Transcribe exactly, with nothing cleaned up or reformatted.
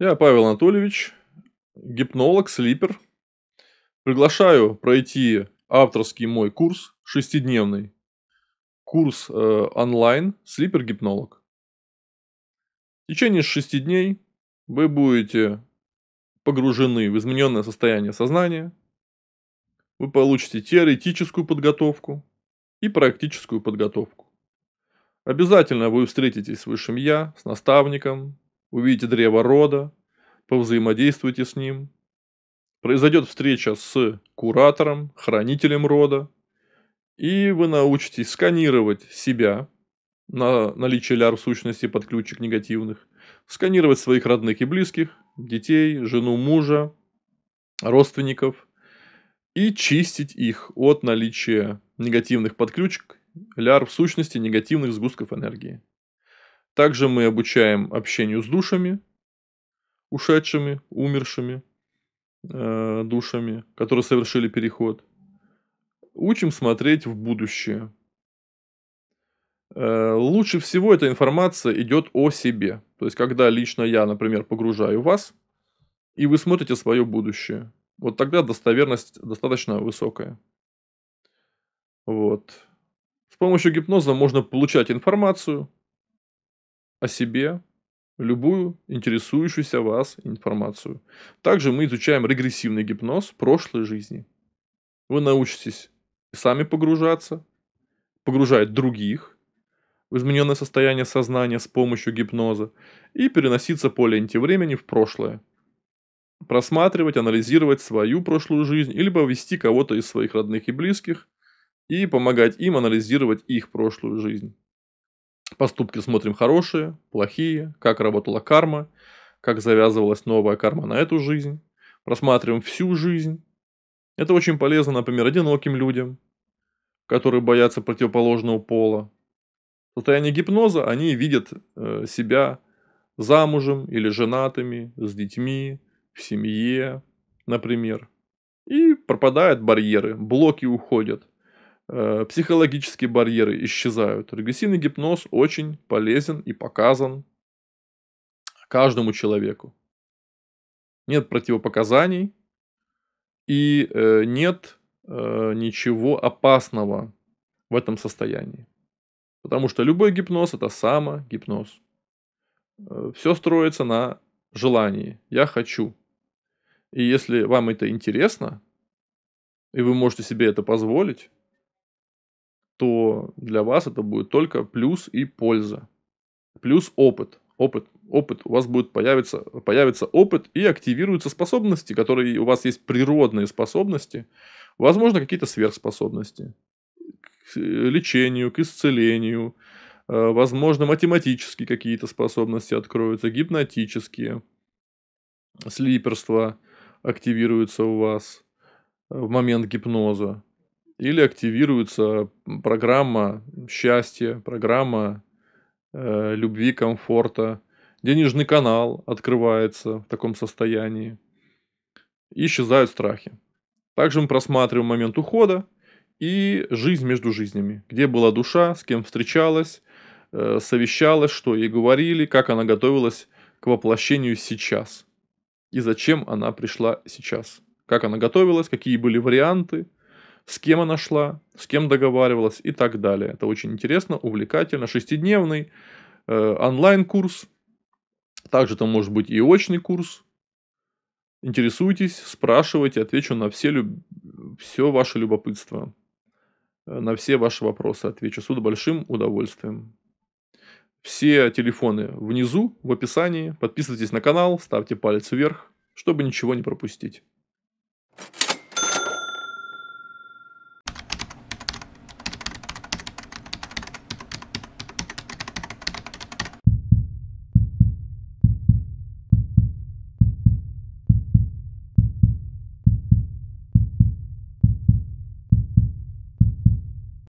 Я Павел Анатольевич, гипнолог, слипер. Приглашаю пройти авторский мой курс, шестидневный. Курс э, онлайн «Слипер-гипнолог». В течение шести дней вы будете погружены в измененное состояние сознания. Вы получите теоретическую подготовку и практическую подготовку. Обязательно вы встретитесь с Высшим Я, с наставником. Увидите древо рода, повзаимодействуйте с ним. Произойдет встреча с куратором, хранителем рода. И вы научитесь сканировать себя на наличие ляр в сущности, подключек негативных. Сканировать своих родных и близких, детей, жену, мужа, родственников. И чистить их от наличия негативных подключек, ляр в сущности, негативных сгустков энергии. Также мы обучаем общению с душами, ушедшими, умершими э, душами, которые совершили переход. Учим смотреть в будущее. Э, лучше всего эта информация идет о себе. То есть, когда лично я, например, погружаю вас, и вы смотрите свое будущее. Вот тогда достоверность достаточно высокая. Вот. С помощью гипноза можно получать информацию о себе, любую интересующуюся вас информацию. Также мы изучаем регрессивный гипноз прошлой жизни. Вы научитесь сами погружаться, погружать других в измененное состояние сознания с помощью гипноза и переноситься по ленте времени в прошлое. Просматривать, анализировать свою прошлую жизнь, либо вести кого-то из своих родных и близких и помогать им анализировать их прошлую жизнь. Поступки смотрим хорошие, плохие, как работала карма, как завязывалась новая карма на эту жизнь. Просматриваем всю жизнь. Это очень полезно, например, одиноким людям, которые боятся противоположного пола. В состоянии гипноза они видят себя замужем или женатыми, с детьми, в семье, например. И пропадают барьеры, блоки уходят. Психологические барьеры исчезают. Регрессивный гипноз очень полезен и показан каждому человеку. Нет противопоказаний и нет ничего опасного в этом состоянии. Потому что любой гипноз – это самогипноз. Все строится на желании. Я хочу. И если вам это интересно, и вы можете себе это позволить, то для вас это будет только плюс и польза. Плюс опыт. Опыт. Опыт. У вас будет появиться, появится опыт и активируются способности, которые у вас есть природные способности. Возможно, какие-то сверхспособности. К лечению, к исцелению. Возможно, математические какие-то способности откроются. Гипнотические. Слиперство активируется у вас в момент гипноза. Или активируется программа счастья, программа э, любви, комфорта. Денежный канал открывается в таком состоянии. И исчезают страхи. Также мы просматриваем момент ухода и жизнь между жизнями. Где была душа, с кем встречалась, э, совещалась, что ей говорили, как она готовилась к воплощению сейчас. И зачем она пришла сейчас. Как она готовилась, какие были варианты. С кем она шла, с кем договаривалась и так далее. Это очень интересно, увлекательно. Шестидневный э, онлайн-курс. Также там может быть и очный курс. Интересуйтесь, спрашивайте, отвечу на все, люб... все ваше любопытство. На все ваши вопросы отвечу с большим удовольствием. Все телефоны внизу, в описании. Подписывайтесь на канал, ставьте палец вверх, чтобы ничего не пропустить.